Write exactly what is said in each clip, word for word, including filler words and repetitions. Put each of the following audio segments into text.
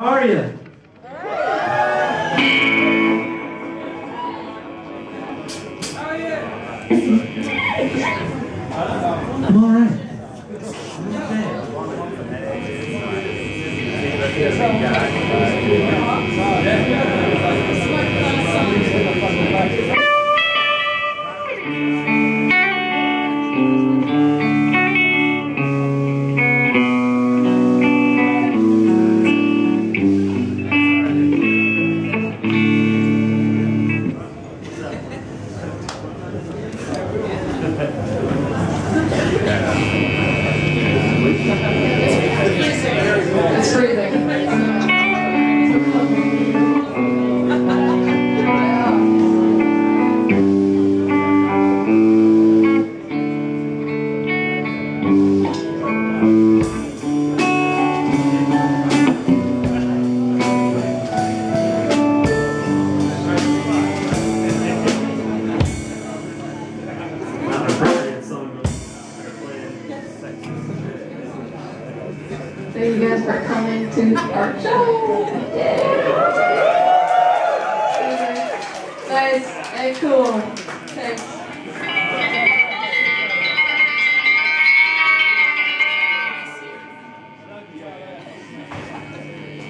How are you? I'm all right. It's breathing. Thank you guys for coming to our show. Yay! Nice and cool. Thanks.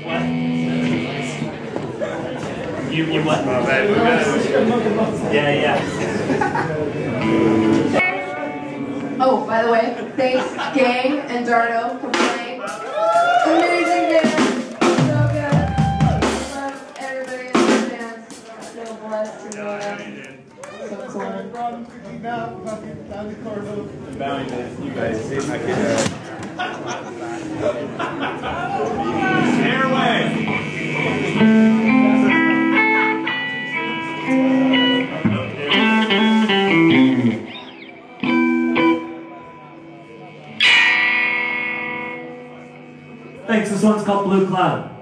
What? You, you what? Oh, babe, yeah, yeah. Oh, by the way, thanks, Gang and Dardo, for playing. Amazing dance, so good. I love everybody in the dance. I'm so blessed to know them. So cool. The bowing dance, you guys see if I can. Airway. Thanks, this one's called Blue Cloud.